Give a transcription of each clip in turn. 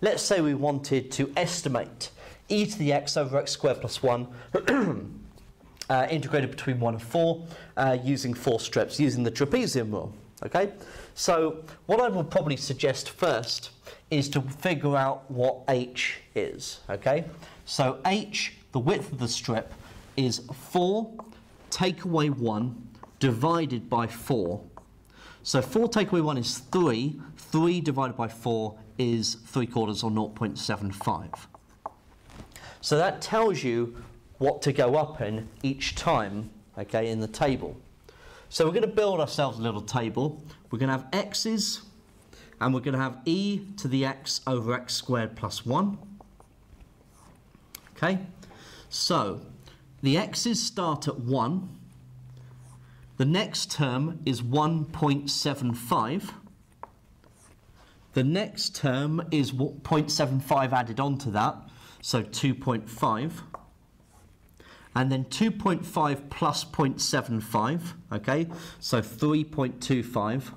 Let's say we wanted to estimate e to the x over x squared plus 1 integrated between 1 and 4 using four steps, using the trapezium rule. Okay? So what I would probably suggest first is to figure out what h is. Okay? So h, the width of the strip, is 4 take away 1 divided by 4. So 4 take away 1 is 3. 3 divided by 4 is 3/4 or 0.75. So that tells you what to go up in each time, okay, in the table. So we're going to build ourselves a little table. We're going to have x's, and we're going to have e to the x over x squared plus 1. Okay, so the x's start at 1. The next term is 1.75. The next term is 0.75 added onto that, so 2.5. And then 2.5 plus 0.75, okay, so 3.25.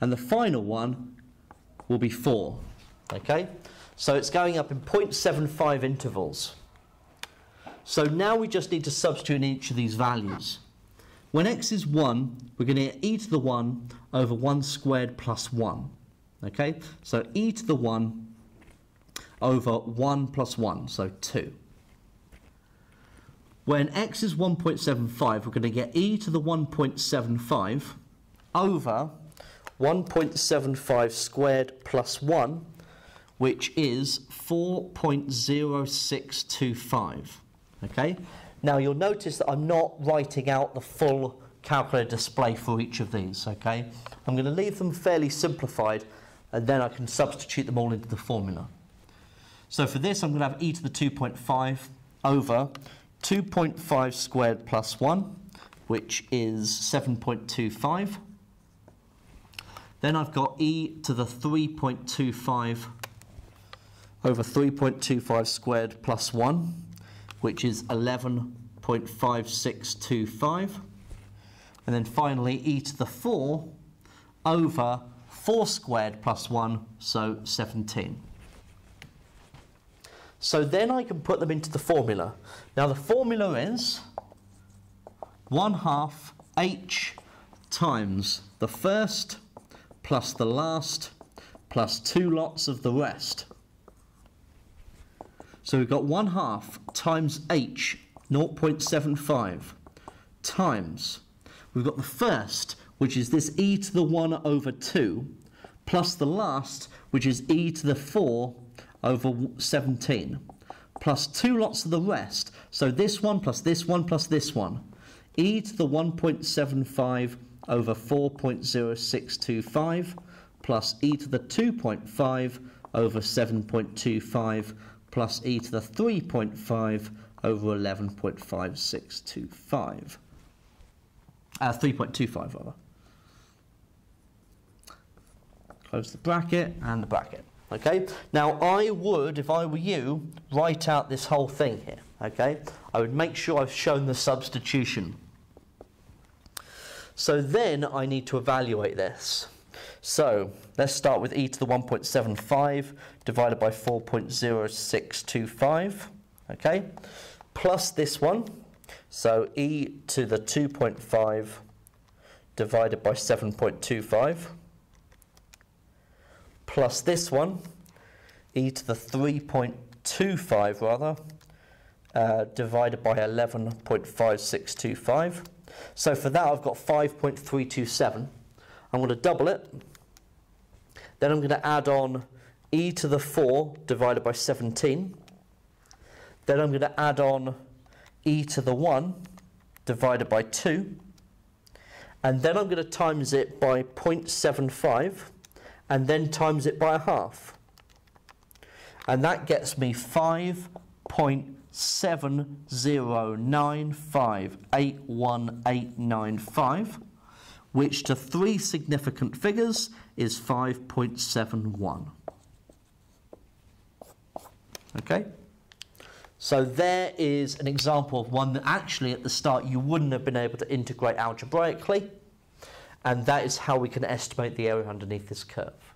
And the final one will be 4, okay? So it's going up in 0.75 intervals. So now we just need to substitute in each of these values. When x is 1, we're going to get e to the 1 over 1 squared plus 1. Okay? So e to the 1 over 1 plus 1, so 2. When x is 1.75, we're going to get e to the 1.75 over 1.75 squared plus 1, which is 4.0625. Okay? Now you'll notice that I'm not writing out the full calculator display for each of these, okay? I'm going to leave them fairly simplified, and then I can substitute them all into the formula. So for this, I'm going to have e to the 2.5 over 2.5 squared plus 1, which is 7.25. Then I've got e to the 3.25 over 3.25 squared plus 1, which is 11.5625. And then finally, e to the 4 over 4 squared plus 1, so 17. So then I can put them into the formula. Now the formula is 1/2 h times the first plus the last plus 2 lots of the rest. So we've got 1/2 times h, 0.75, times, we've got the first, which is this e to the 1 over 2, plus the last, which is e to the 4 over 17, plus 2 lots of the rest, so this one plus this one plus this one, e to the 1.75 over 4.0625, plus e to the 2.5 over 7.25, plus e to the 3.5 over 11.5625. 3.25 rather. Close the bracket and the bracket. Okay. Now I would, if I were you, write out this whole thing here. Okay. I would make sure I've shown the substitution. So then I need to evaluate this. So let's start with e to the 1.75 divided by 4.0625, okay, plus this one, so e to the 2.5 divided by 7.25, plus this one, e to the 3.25 rather, divided by 11.5625. So for that I've got 5.327. I'm going to double it, then I'm going to add on e to the 4 divided by 17, then I'm going to add on e to the 1 divided by 2, and then I'm going to times it by 0.75, and then times it by 1/2. And that gets me 5.70958185. which to three significant figures is 5.71. Okay? So there is an example of one that actually at the start you wouldn't have been able to integrate algebraically, and that is how we can estimate the area underneath this curve.